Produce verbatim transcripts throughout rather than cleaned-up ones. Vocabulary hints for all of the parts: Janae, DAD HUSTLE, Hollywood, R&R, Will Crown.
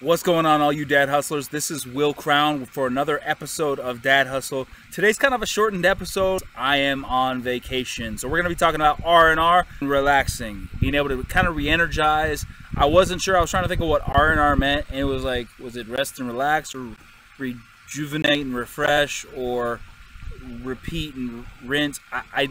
What's going on, all you dad hustlers? This is Will Crown for another episode of Dad Hustle. Today's kind of a shortened episode. I am on vacation, so we're going to be talking about R and R, relaxing, being able to kind of re-energize. I wasn't sure. I was trying to think of what R and R meant, and it was like, was it rest and relax, or rejuvenate and refresh, or repeat and rinse? I, I,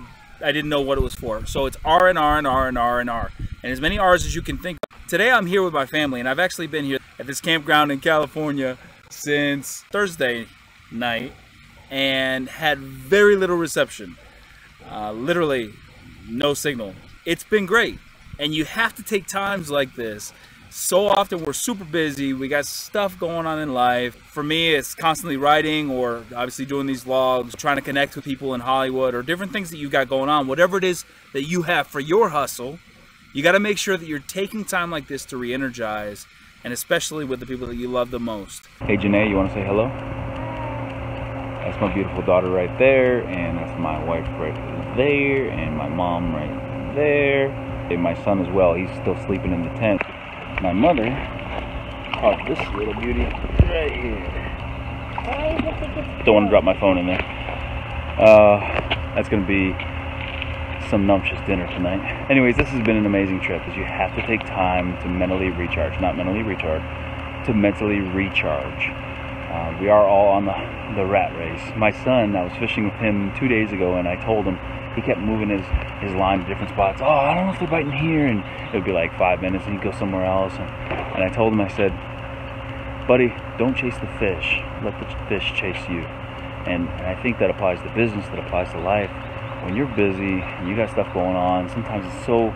I didn't know what it was for. So it's R and R and R and R and R, and as many R's as you can think of. Today I'm here with my family, and I've actually been here at this campground in California since Thursday night and had very little reception, uh, literally no signal. It's been great, and you have to take times like this. So often we're super busy, we got stuff going on in life. For me, it's constantly writing, or obviously doing these vlogs, trying to connect with people in Hollywood, or different things that you got going on. Whatever it is that you have for your hustle, you got to make sure that you're taking time like this to re-energize, and especially with the people that you love the most. Hey Janae, you want to say hello? That's my beautiful daughter right there, and that's my wife right there, and my mom right there, and my son as well. He's still sleeping in the tent. My mother caught this little beauty right here. Don't want to drop my phone in there. Uh, that's going to be some numptious dinner tonight. Anyways, this has been an amazing trip. Is you have to take time to mentally recharge. Not mentally retard, to mentally recharge. Uh, we are all on the, the rat race. My son, I was fishing with him two days ago, and I told him, he kept moving his, his line to different spots. Oh, I don't know if they're biting here. And it would be like five minutes and he'd go somewhere else. And, and I told him, I said, buddy, don't chase the fish. Let the fish chase you. And, and I think that applies to business, that applies to life. When you're busy and you got stuff going on, sometimes it's so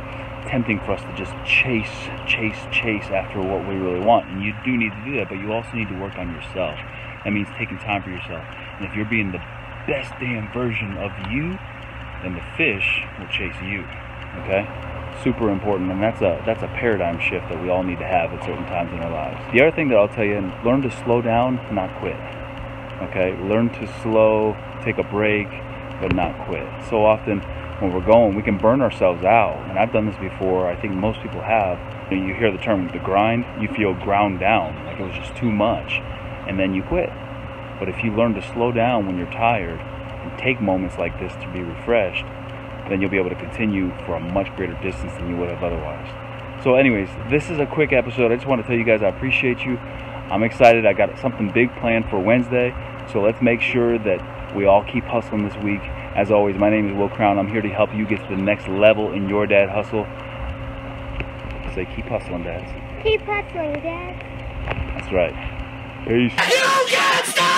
tempting for us to just chase, chase, chase after what we really want. And you do need to do that, but you also need to work on yourself. That means taking time for yourself. And if you're being the best damn version of you, and the fish will chase you, okay? Super important, and that's a that's a paradigm shift that we all need to have at certain times in our lives. The other thing that I'll tell you, and learn to slow down, not quit, okay? Learn to slow, take a break, but not quit. So often when we're going, we can burn ourselves out, and I've done this before, I think most people have. When you hear the term, the grind, you feel ground down, like it was just too much, and then you quit. But if you learn to slow down when you're tired, and take moments like this to be refreshed, then you'll be able to continue for a much greater distance than you would have otherwise. So anyways, this is a quick episode. I just want to tell you guys I appreciate you. I'm excited. I got something big planned for Wednesday, so let's make sure that we all keep hustling this week. As always, my name is Will Crown. I'm here to help you get to the next level in your dad hustle. Say, keep hustling, dads. Keep hustling, dads. That's right. Peace. You can't stop.